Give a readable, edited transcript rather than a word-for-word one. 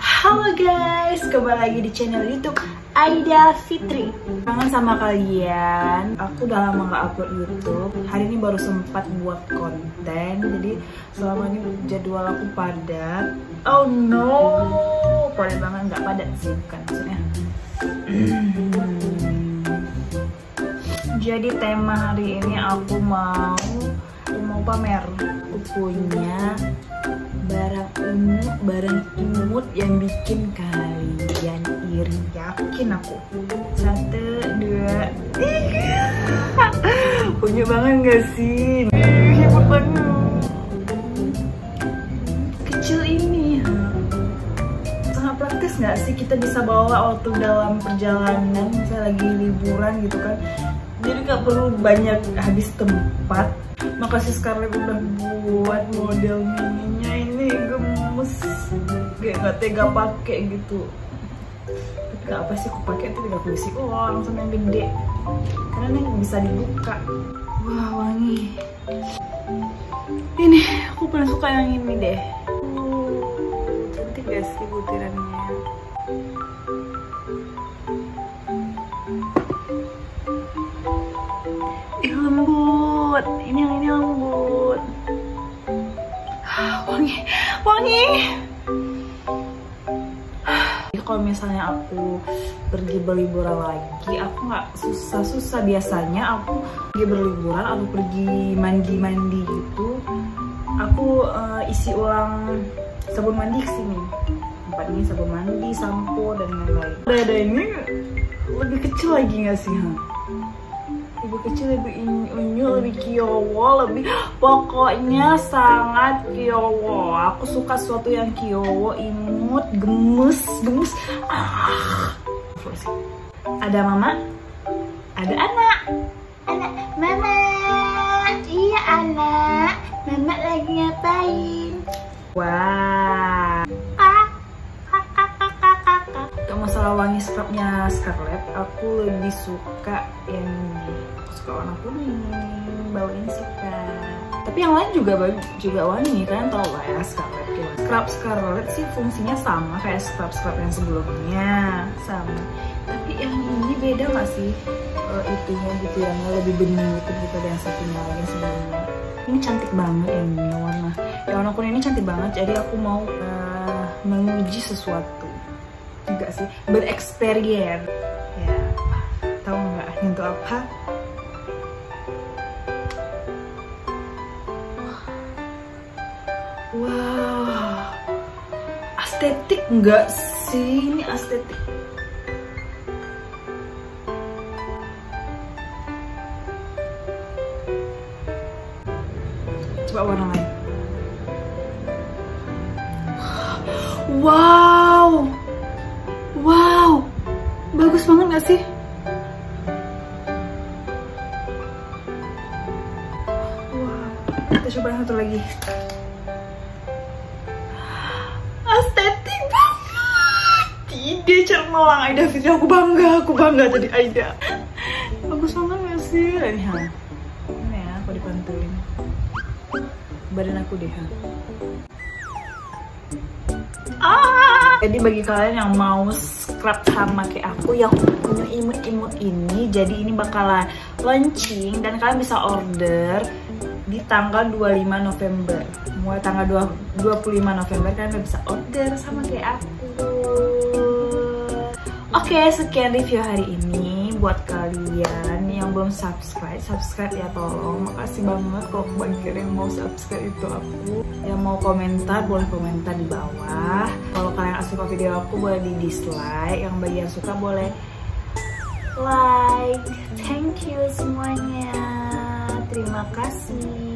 Halo guys, kembali lagi di channel YouTube Aida Fitri. Kangen sama kalian. Aku udah lama gak upload YouTube. Hari ini baru sempat buat konten. Jadi selama ini jadwal aku padat. Oh no, padat banget. Gak padat sih, bukan maksudnya. Jadi tema hari ini aku mau pamer. Aku punya barang imut, yang bikin kalian iri, yakin aku. 1, 2, 3. Punya banget gak sih? Hebat banget. Kecil ini sangat praktis gak sih, kita bisa bawa waktu dalam perjalanan, misalnya lagi liburan gitu kan. Jadi gak perlu banyak habis tempat. Makasih Scarlett udah buat model mininya, ini gemes. Gak tega pakai gitu. Gak apa sih aku pakai itu 30 uang sama yang gede. Karena ini bisa dibuka. Wah, wangi. Ini aku paling suka yang ini deh. Cantik gak sih butirannya? Ini yang ini lembut. Wangi, wangi. Kalau misalnya aku pergi berliburan lagi, aku nggak susah-susah. Biasanya aku pergi berliburan atau pergi mandi-mandi gitu, aku isi ulang sabun mandi ke sini. Tempat ini sabun mandi, sampo dan lain-lain. Ada ini lebih kecil lagi nggak sih? Lebih kecil, lebih unyu, lebih kiowo, lebih pokoknya sangat kiowo. Aku suka sesuatu yang kiowo, imut, gemes. Ada mama, ada anak. Mama, iya anak. Mama lagi ngapain? Wah. Masalah wangi scrubnya Scarlett, aku lebih suka yang ini. Aku suka warna kuning, bau ini suka. Tapi yang lain juga wangi, kalian tau lah ya Scarlett. Scrub Scarlett sih fungsinya sama kayak scrub yang sebelumnya, sama. Tapi yang ini beda nggak sih? Itunya gitu, yang lebih bening gitu daripada yang satunya lagi sebelumnya. Ini cantik banget yang ini warna. Yang warna kuning ini cantik banget. Jadi aku mau menguji sesuatu. Enggak sih, bereksperimen ya. Tahu nggak itu apa? Wow, estetik nggak sih? Ini estetik. Coba warna lain. Wow. Wow, bagus banget gak sih? Wow, kita coba yang satu lagi. Estetik banget. Ide cermelang Aida Fitri, aku bangga jadi Aida. Bagus banget gak sih? Ini ya, aku dipantulin badan aku deh. Jadi bagi kalian yang mau scrub sama kayak aku, yang punya imut-imut ini, jadi ini bakalan launching dan kalian bisa order di tanggal 25 November. Mulai tanggal 25 November kalian bisa order sama kayak aku. Oke, sekian review hari ini. Buat kalian yang belum subscribe, subscribe ya tolong. Makasih banget kalau bagi kalian yang mau subscribe itu aku. Yang mau komentar boleh komentar di bawah. Kalau kalian suka video aku boleh di dislike. Yang bagi yang suka boleh like. Thank you semuanya. Terima kasih.